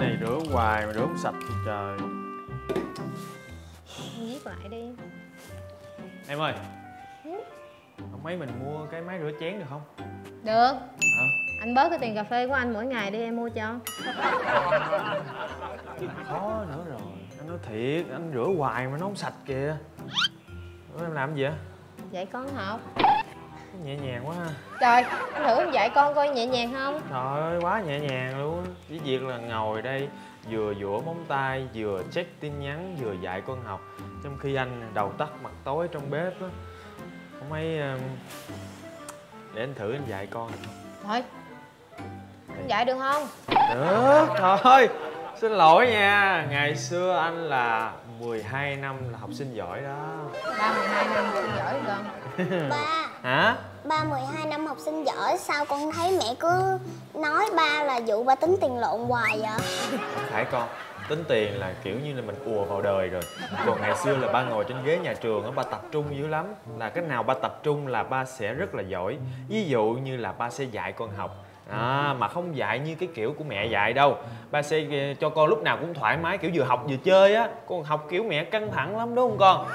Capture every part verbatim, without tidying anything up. này rửa hoài mà rửa không sạch thì trời. Viết lại đi. Em ơi, hôm mấy mình mua cái máy rửa chén được không? Được. Hả? Anh bớt cái tiền cà phê của anh mỗi ngày đi, em mua cho. Khó nữa rồi. Anh nói thiệt, anh rửa hoài mà nó không sạch kìa. Ủa, em làm cái gì vậy? Dạy con học. Nhẹ nhàng quá ha. Trời, anh thử dạy con coi nhẹ nhàng không? Trời ơi, quá nhẹ nhàng luôn. Cái việc là ngồi đây vừa dũa móng tay, vừa check tin nhắn, vừa dạy con học. Trong khi anh đầu tắt mặt tối trong bếp á. Không mấy... Để anh thử anh dạy con. Thôi, anh dạy được không? Được, trời ơi. Xin lỗi nha, ngày xưa anh là mười hai năm là học sinh giỏi đó. Ba mười hai năm học sinh giỏi con. Ba. Hả? Ba mười hai năm học sinh giỏi, sao con thấy mẹ cứ nói ba là vụ ba tính tiền lộn hoài vậy? Không phải con, tính tiền là kiểu như là mình ùa vào đời rồi. Còn ngày xưa là ba ngồi trên ghế nhà trường á, ba tập trung dữ lắm. Là cái nào ba tập trung là ba sẽ rất là giỏi. Ví dụ như là ba sẽ dạy con học. À, mà không dạy như cái kiểu của mẹ dạy đâu. Ba sẽ cho con lúc nào cũng thoải mái, kiểu vừa học vừa chơi á. Con học kiểu mẹ căng thẳng lắm đúng không con?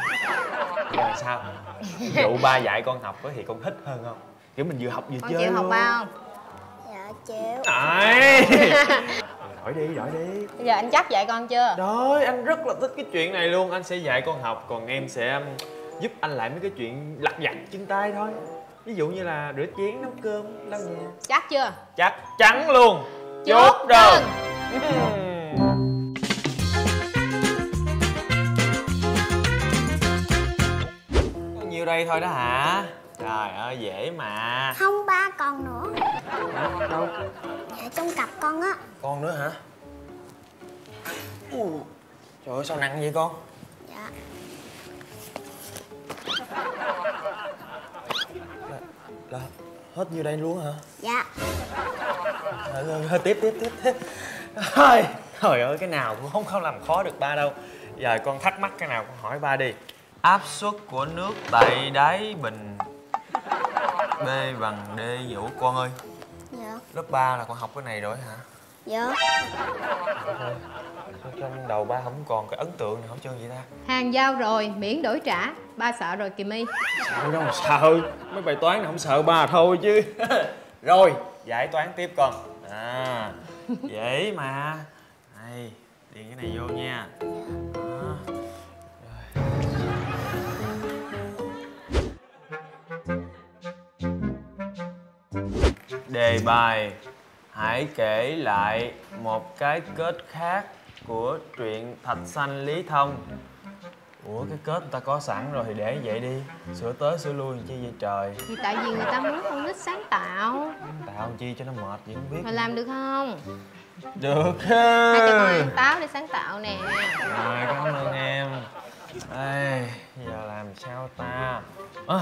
Rồi sao? Ví dụ ba dạy con học á thì con thích hơn không? Kiểu mình vừa học vừa con chơi chịu luôn. Học ba không? Dạ chịu. Đấy. Đổi đi, đổi đi. Bây giờ anh chắc dạy con chưa? Đó, anh rất là thích cái chuyện này luôn. Anh sẽ dạy con học, còn em sẽ giúp anh lại mấy cái chuyện lặt vặt trên tay thôi. Ví dụ như là rửa chén, nấu cơm, lau nhà. Chắc chưa? Chắc chắn luôn. Chốt đơn. Có nhiêu đây thôi đó hả? Trời ơi, dễ mà. Không, ba còn nữa. Hả? Đâu? Dạ, trong cặp con á. Còn nữa hả? Ui, trời ơi, sao nặng vậy con? Dạ. Là hết nhiêu đây luôn hả? Dạ. Thôi tiếp tiếp tiếp. Thôi, trời ơi, cái nào cũng không không làm khó được ba đâu. Giờ con thắc mắc cái nào con hỏi ba đi. Áp suất của nước tại đáy bình B bằng D Vũ con ơi. Dạ. Lớp ba là con học cái này rồi hả? Dạ. Trong đầu ba không còn cái ấn tượng nào hết trơn vậy ta? Hàng giao rồi, miễn đổi trả. Ba sợ rồi kìa My. Sợ đâu mà sợ. Mấy bài toán này không sợ ba thôi chứ. Rồi, giải toán tiếp con. À, dễ mà. Đây, điền cái này vô nha. Đó. Đề bài: hãy kể lại một cái kết khác của truyện Thạch Sanh Lý Thông. Ủa, cái kết người ta có sẵn rồi thì để vậy đi. Sửa tới sửa lui chi vậy trời. Thì tại vì người ta muốn con nít sáng tạo. Tạo chi cho nó mệt vậy không biết. Mà làm được không? Được. Hai cho con ăn táo để sáng tạo nè. Rồi, cảm ơn em. Ê, giờ làm sao ta? À,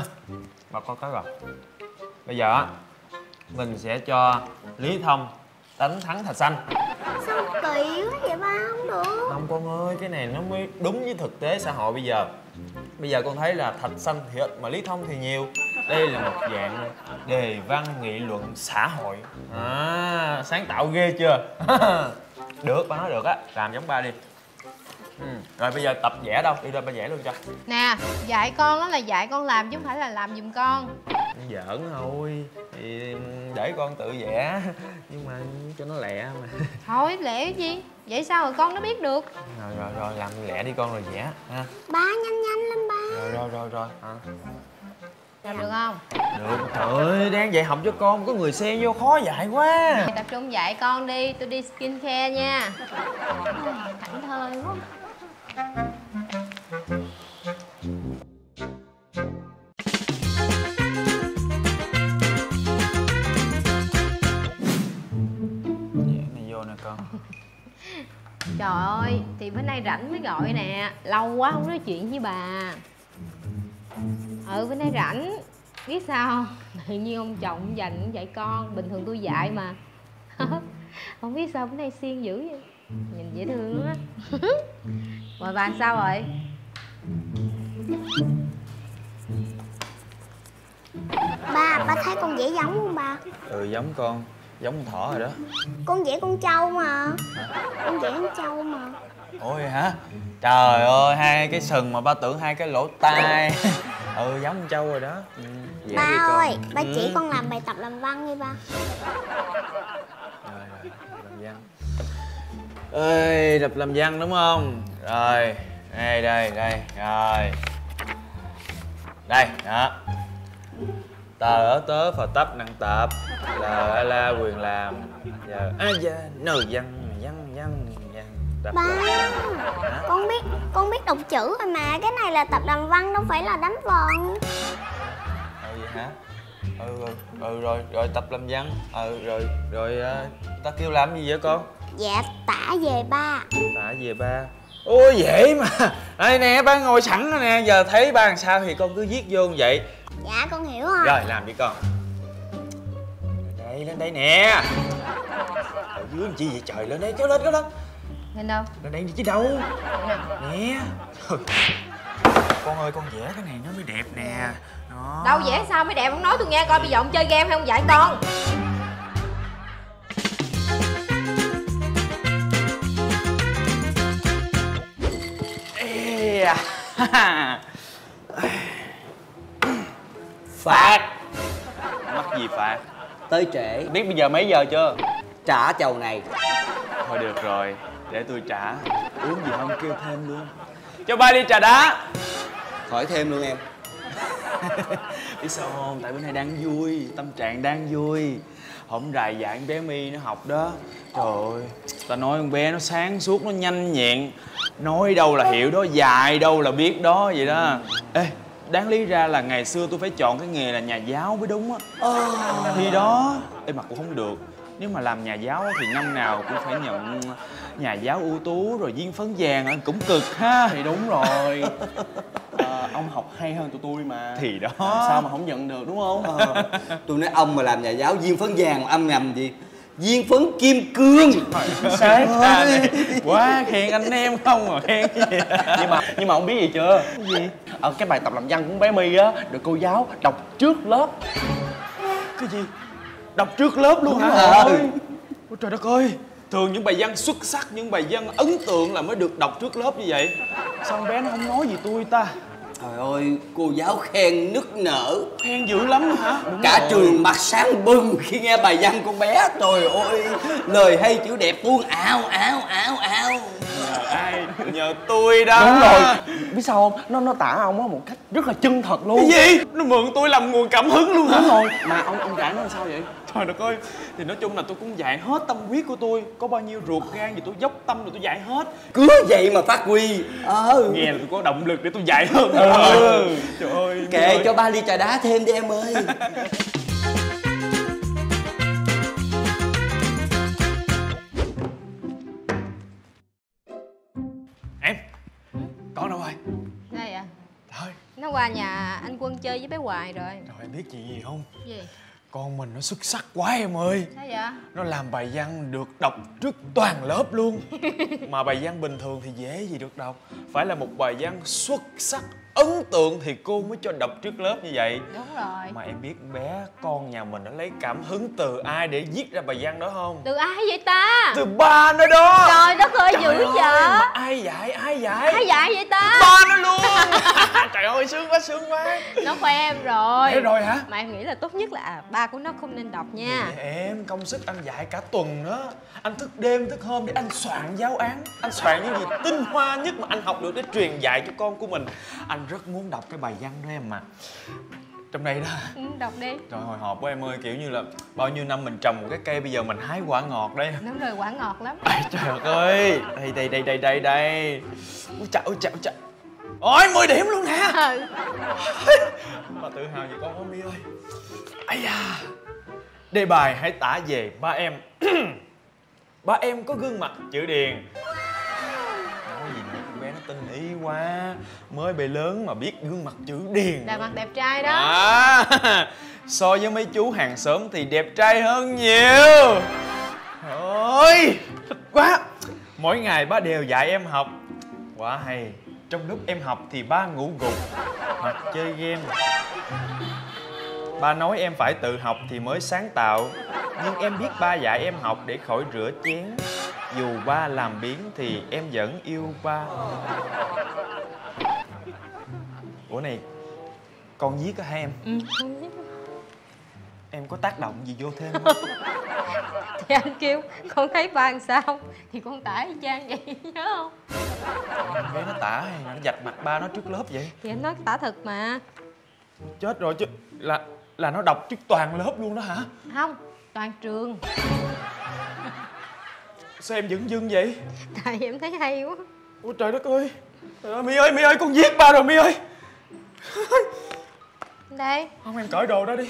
bà có cái rồi. Bây giờ mình sẽ cho Lý Thông đánh thắng Thạch Sanh. Sao kỳ quá vậy ba, không được. Không con ơi, cái này nó mới đúng với thực tế xã hội bây giờ. Bây giờ con thấy là Thạch Sanh thì ít mà Lý Thông thì nhiều. Đây là một dạng đề văn nghị luận xã hội. À, sáng tạo ghê chưa? Được, ba nói được á, làm giống ba đi. Ừ. Rồi bây giờ tập vẽ đâu, đi lên ba vẽ luôn cho. Nè, dạy con đó là dạy con làm chứ không phải là làm giùm con. Giỡn thôi, thì để con tự vẽ. Nhưng mà cho nó lẹ mà. Thôi lẹ gì? Vậy sao rồi con nó biết được. Rồi rồi rồi, làm lẹ đi con rồi vẽ ha. Ba nhanh nhanh lên ba. Rồi rồi rồi rồi à. Làm được không? Được, trời ơi, đang dạy học cho con, có người xe vô khó dạy quá. Mày tập trung dạy con đi, tôi đi skin care nha. Thảnh thơi quá. Trời ơi, thì bữa nay rảnh mới gọi nè. Lâu quá không nói chuyện với bà. Ừ, bữa nay rảnh. Biết sao không? Tự nhiên ông chồng ông dành ông dạy con. Bình thường tôi dạy mà. Không biết sao bữa nay siêng dữ vậy. Nhìn dễ thương á. Rồi bà sao rồi? Ba, ba thấy con dễ giống không ba? Ừ, giống con. Giống con thỏ rồi đó. Con vẽ con trâu mà. Hả? Con vẽ con trâu mà. Ôi hả? Trời ơi, hai cái sừng mà ba tưởng hai cái lỗ tai. Ừ, giống con trâu rồi đó. Ừ, ba ơi, ba ừ. chỉ con làm bài tập làm văn đi ba. Rồi, rồi, làm văn. Ê, tập làm văn đúng không? Rồi, đây, đây, đây, rồi. Đây, đó. Tờ ở tớ phò tấp năng tập. Là la quyền làm. Giờ á da nờ văn, văn, văn, văn. Ba, con biết, con biết đọc chữ rồi mà. Cái này là tập làm văn, đâu phải là đánh vần. Ừ vậy hả? Ừ, ừ, ừ rồi, rồi tập làm văn. Ừ, rồi, rồi ta kêu làm gì vậy con? Dạ, tả về ba. Tả về ba. Ôi dễ mà. Đây nè, ba ngồi sẵn rồi nè. Giờ thấy ba làm sao thì con cứ viết vô như vậy. Dạ, con hiểu rồi. Rồi, làm đi con. Đây, lên đây nè. Ở dưới làm chi vậy trời, lên đây, kéo lên, kéo lên. Lên đâu? Lên đây chứ đâu. Nè. Con ơi, con vẽ cái này nó mới đẹp nè. Đó. Đâu vẽ sao mới đẹp, không nói tôi nghe coi. Bây giờ ông chơi game hay không vậy con? Phạt. Mắc gì phạt? Tới trễ. Biết bây giờ mấy giờ chưa? Trả chầu này. Thôi được rồi, để tôi trả. Uống gì không kêu thêm luôn. Cho ba ly trà đá. Khỏi thêm luôn em. Biết sao không? Tại bữa nay đang vui, tâm trạng đang vui. Hôm rày dạy bé My nó học đó. Trời ơi, ta nói con bé nó sáng suốt, nó nhanh nhẹn. Nói đâu là hiểu đó, dài đâu là biết đó vậy đó. Ê, đáng lý ra là ngày xưa tôi phải chọn cái nghề là nhà giáo mới đúng á. Ờ thì đó. Ê mà cũng không được. Nếu mà làm nhà giáo thì năm nào cũng phải nhận nhà giáo ưu tú rồi viên phấn vàng, cũng cực ha. Thì đúng rồi. À, ông học hay hơn tụi tôi mà. Thì đó. Sao mà không nhận được đúng không? À, tôi nói ông mà làm nhà giáo viên phấn vàng âm nhầm gì? Viên phấn kim cương. Sáng ta này quá khen anh em không mà khen. Nhưng mà nhưng mà ông biết gì chưa? Gì? Ở cái bài tập làm văn của bé My á, được cô giáo đọc trước lớp. Cái gì? Đọc trước lớp luôn hả? Ôi trời đất ơi. Thường những bài văn xuất sắc, những bài văn ấn tượng là mới được đọc trước lớp như vậy. Sao bé nó không nói gì tôi ta? Trời ơi, cô giáo khen nức nở. Khen dữ lắm hả? Đúng cả rồi. Trường mặt sáng bừng khi nghe bài văn con bé. Trời ơi, lời hay chữ đẹp tuôn ào ào ào ào. Nhờ ai? Nhờ tôi đó. Đúng rồi. Biết sao không? Nó nó tả ông á một cách rất là chân thật luôn. Cái gì? Nó mượn tôi làm nguồn cảm hứng luôn hả? Đúng rồi. Mà ông ông dạy nó làm sao vậy? Trời đất ơi, thì nói chung là tôi cũng dạy hết tâm huyết của tôi. Có bao nhiêu ruột gan gì tôi dốc tâm rồi tôi dạy hết. Cứ vậy mà phát huy. Ờ nghe là tôi có động lực để tôi dạy hơn. Ừ. Trời ơi. Kệ cho ba ly trà đá thêm đi em ơi. Em, con đâu rồi? Đây à? Thôi, nó qua nhà anh Quân chơi với bé Hoài rồi. Trời, em biết chuyện gì không? Gì? Con mình nó xuất sắc quá em ơi. Sao vậy? Nó làm bài văn được đọc trước toàn lớp luôn. Mà bài văn bình thường thì dễ gì được đọc. Phải là một bài văn xuất sắc, ấn tượng thì cô mới cho đọc trước lớp như vậy. Đúng rồi. Mà em biết bé con nhà mình nó lấy cảm hứng từ ai để viết ra bài văn đó không? Từ ai vậy ta? Từ ba nó đó. Trời đất ơi, dữ vậy. Mà ai dạy, ai dạy? Ai dạy vậy ta? Ba nó luôn. Trời ơi, sướng quá, sướng quá. Nó khoe em rồi. Thế rồi hả? Mà em nghĩ là tốt nhất là à, ba của nó không nên đọc nha. Vậy em, công sức anh dạy cả tuần đó. Anh thức đêm, thức hôm để anh soạn giáo án. Anh soạn những gì tinh hoa nhất mà anh học được để truyền dạy cho con của mình. Anh rất muốn đọc cái bài văn đó em mà. Trong đây đó. Ừ, đọc đi. Trời, hồi hộp quá em ơi, kiểu như là bao nhiêu năm mình trồng một cái cây, bây giờ mình hái quả ngọt đây. Đúng rồi, quả ngọt lắm. Ai, trời ơi. Đây, đây, đây, đây, đây, đây. Ôi trời, ôi trời, ôi trời. Ôi, mười điểm luôn nè. Ừ. Mà tự hào về con My ơi. Ây da. Đề bài hãy tả về ba em. Ba em có gương mặt chữ điền. Tình ý quá, mới bề lớn mà biết gương mặt chữ điền. Đẹp mặt đẹp trai đó à. So với mấy chú hàng xóm thì đẹp trai hơn nhiều. Trời ơi, thích quá. Mỗi ngày ba đều dạy em học. Quá hay. Trong lúc em học thì ba ngủ gục hoặc chơi game. Ba nói em phải tự học thì mới sáng tạo. nhưng em biết ba dạy em học để khỏi rửa chén. Dù ba làm biếng thì em vẫn yêu ba. Ủa này, con viết hả em? Ừ, con viết. Em có tác động gì vô thêm không? Thì anh kêu con thấy ba làm sao thì con tả y chang vậy, nhớ không? Em thấy nó tả hay nó vạch mặt ba nó trước lớp vậy? Thì em nói tả thật mà. Chết rồi chứ, là là nó đọc trước toàn lớp luôn đó hả? Không, toàn trường. Sao em dửng dưng vậy? Tại em thấy hay quá. Ôi trời đất ơi, trời ơi, My ơi, My ơi, con giết ba rồi My ơi. Đây. Không, em cởi đồ đó đi.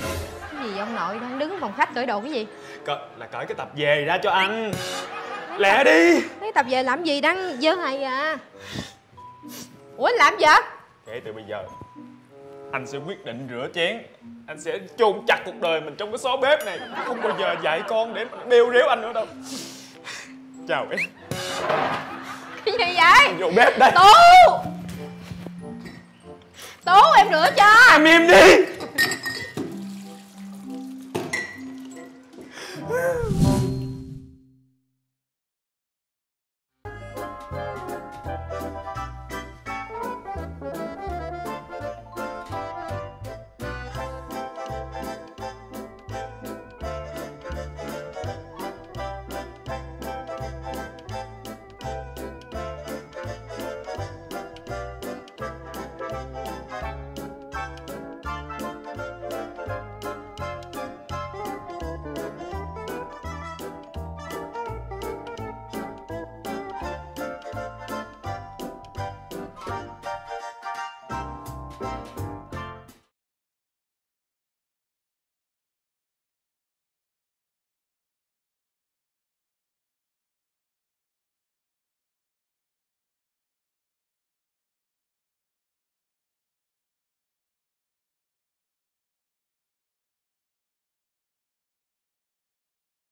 Cái gì ông nội đang đứng ở phòng khách cởi đồ cái gì? Cởi, là cởi cái tập về ra cho anh. Lẹ tập, đi. Cái tập về làm gì đang dơ hầy à? Ủa làm gì? Kể từ bây giờ anh sẽ quyết định rửa chén. Anh sẽ chôn chặt cuộc đời mình trong cái xó bếp này. Không bao giờ dạy con để bêu rếu anh nữa đâu. Chào em. Cái gì vậy? Vô bếp đây. Tú Tú em rửa cho. Em im đi.